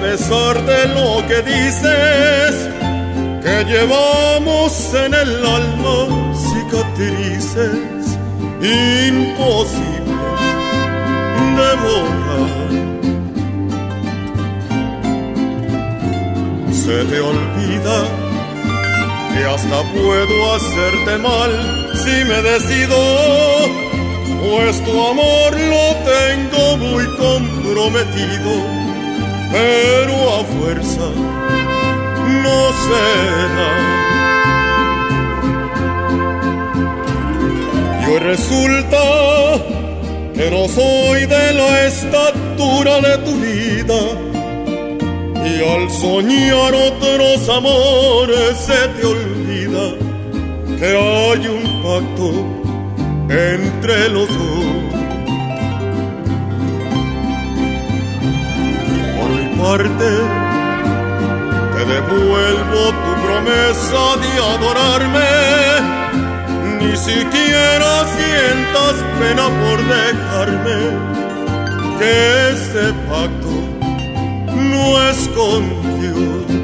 pesar de lo que dices, que llevamos en el alma cicatrices imposibles de borrar. Se te olvida que hasta puedo hacerte mal si me decido, pues tu amor lo tengo muy comprometido, pero a fuerza no será. Y hoy resulta que no soy de la estatura de tu vida, y al soñar otros amores se te olvida que hay un pacto entre los dos. Por mi parte, te devuelvo tu promesa de adorarme. Ni siquiera sientas pena por dejarme, que ese pacto no es con Dios.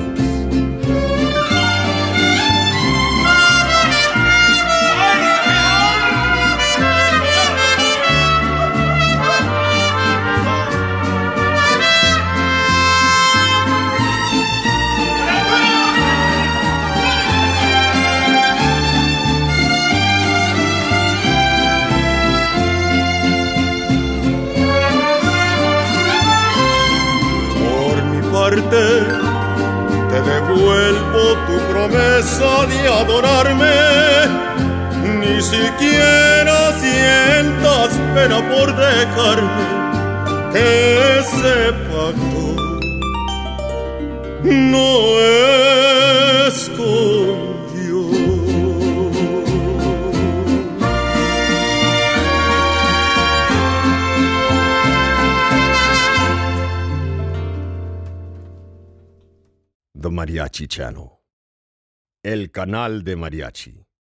Te devuelvo tu promesa de adorarme, ni siquiera sientas pena por dejarme, que ese pacto no es conmigo. The Mariachi Channel, el canal de Mariachi.